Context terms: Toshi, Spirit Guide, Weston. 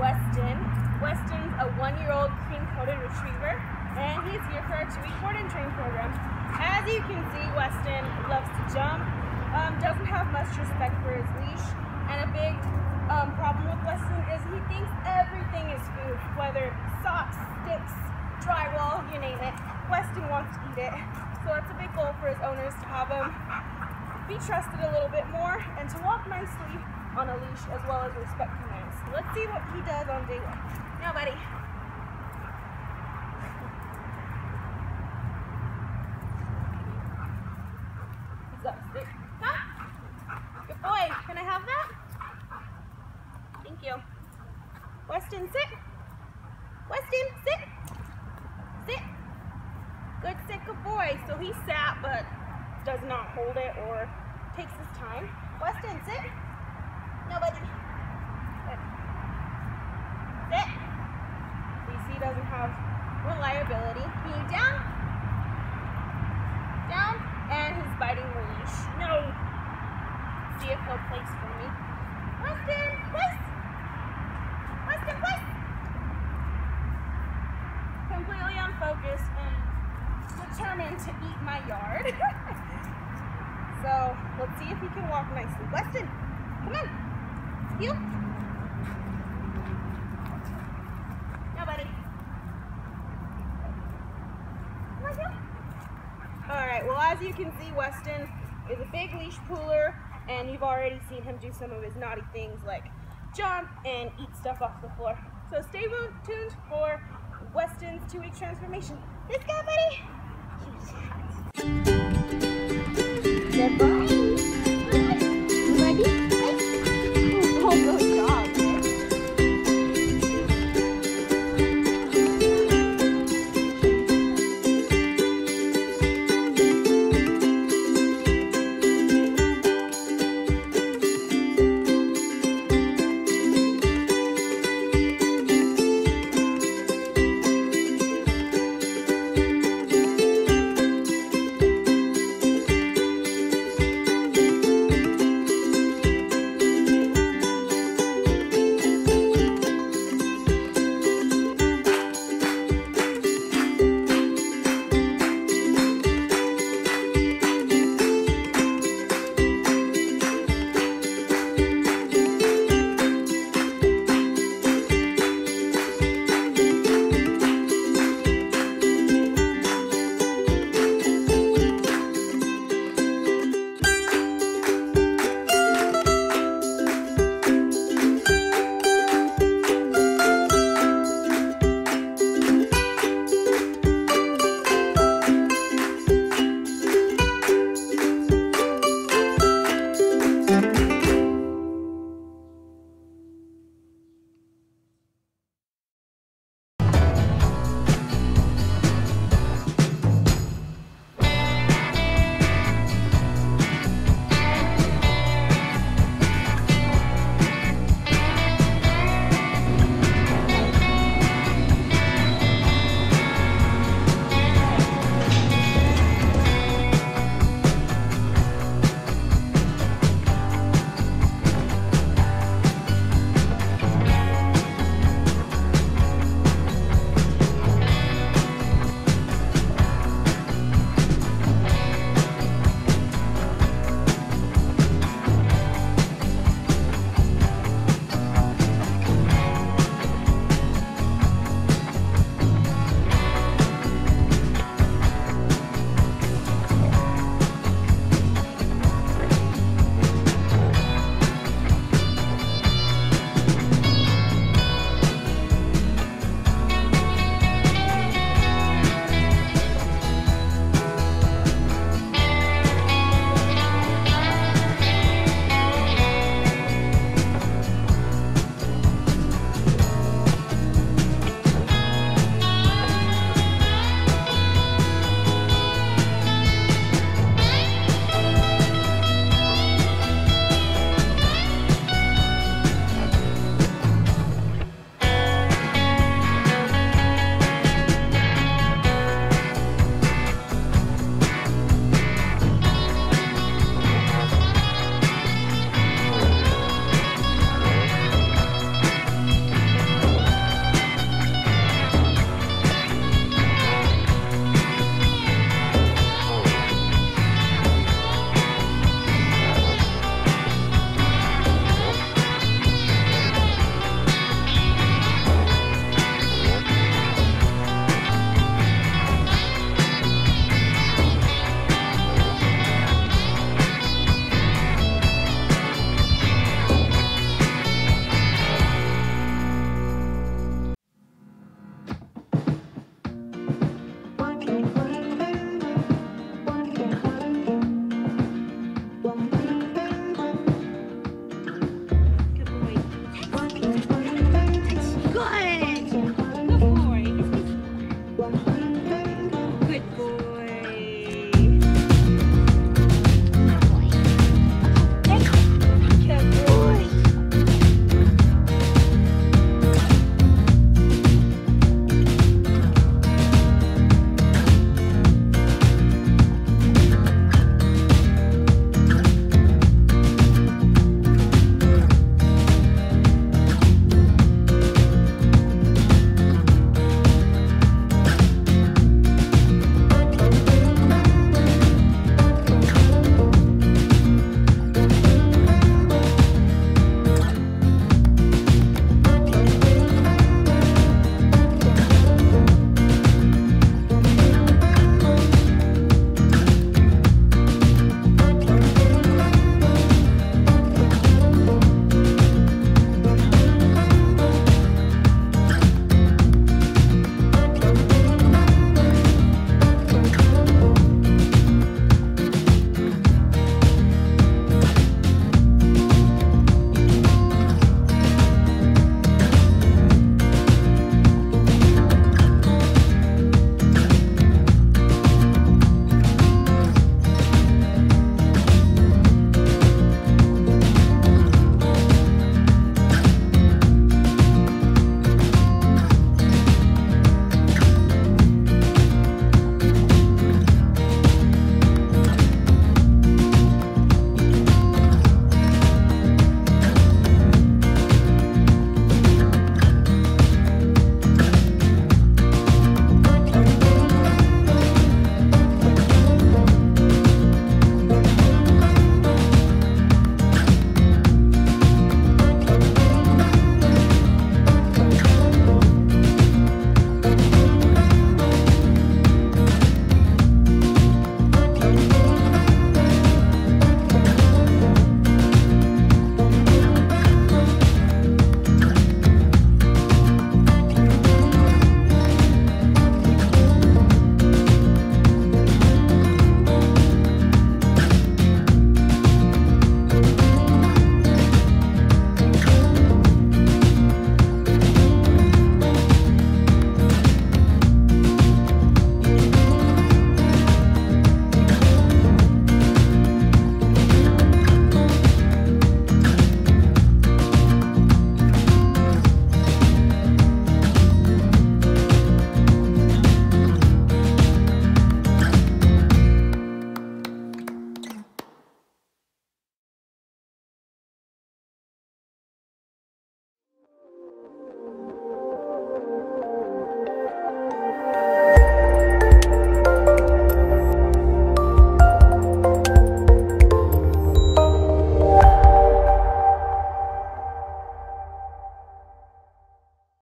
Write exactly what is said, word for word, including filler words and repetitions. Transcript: Weston. Weston's a one-year-old cream-coated retriever, and he's here for our two-week board and train program. As you can see, Weston loves to jump, um, doesn't have much respect for his leash, and a big um, problem with Weston is he thinks everything is food, whether socks, sticks, drywall, you name it. Weston wants to eat it, so it's a big goal for his owners to have him be trusted a little bit more and to walk nicely on a leash as well as respect commands. Let's see what he does on day one. Now, buddy. He's got a stick. Huh? Good boy. Can I have that? Thank you. Weston, sit. Weston, sit. Sit. Good, sit, good boy. So he sat, but does not hold it or takes his time. Weston, sit. No, buddy. Sit. Sit. B C doesn't have reliability. Can you down? Down. And he's biting the leash. No. See if he'll place for me. Weston, place. Weston, place. Completely unfocused and determined to eat my yard. So let's see if he can walk nicely. Weston, come on. You. No, buddy. Come on, you. All right. Well, as you can see, Weston is a big leash puller, and you've already seen him do some of his naughty things like jump and eat stuff off the floor. So stay tuned for Weston's two-week transformation. Let's go, buddy.